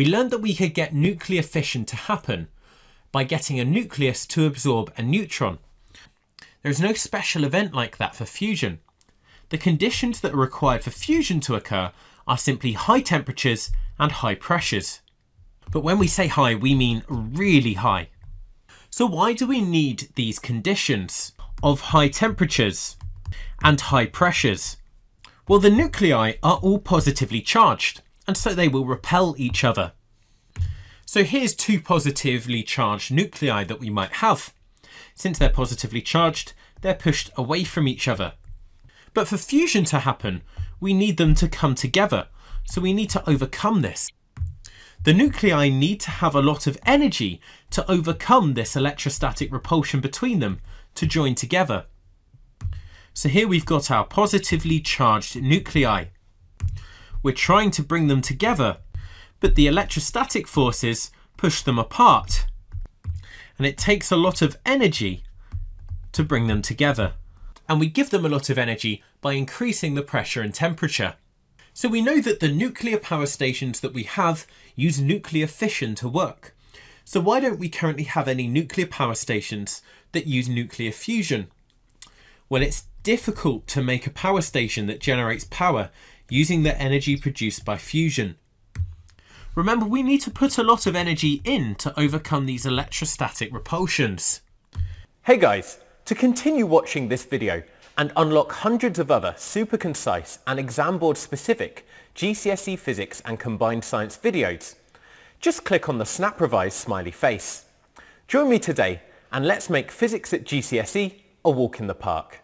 we learned that we could get nuclear fission to happen by getting a nucleus to absorb a neutron. There is no special event like that for fusion. The conditions that are required for fusion to occur are simply high temperatures and high pressures. But when we say high, we mean really high. So why do we need these conditions of high temperatures and high pressures? Well, the nuclei are all positively charged, and so they will repel each other. So here's two positively charged nuclei that we might have. Since they're positively charged, they're pushed away from each other. But for fusion to happen, we need them to come together, so we need to overcome this. The nuclei need to have a lot of energy to overcome this electrostatic repulsion between them to join together. So here we've got our positively charged nuclei. We're trying to bring them together, but the electrostatic forces push them apart, and it takes a lot of energy to bring them together. And we give them a lot of energy by increasing the pressure and temperature. So we know that the nuclear power stations that we have use nuclear fission to work. So why don't we currently have any nuclear power stations that use nuclear fusion? Well, it's difficult to make a power station that generates power using the energy produced by fusion. Remember, we need to put a lot of energy in to overcome these electrostatic repulsions. Hey guys! To continue watching this video and unlock hundreds of other super concise and exam board specific GCSE physics and combined science videos, just click on the snaprevise smiley face. Join me today and let's make physics at GCSE a walk in the park.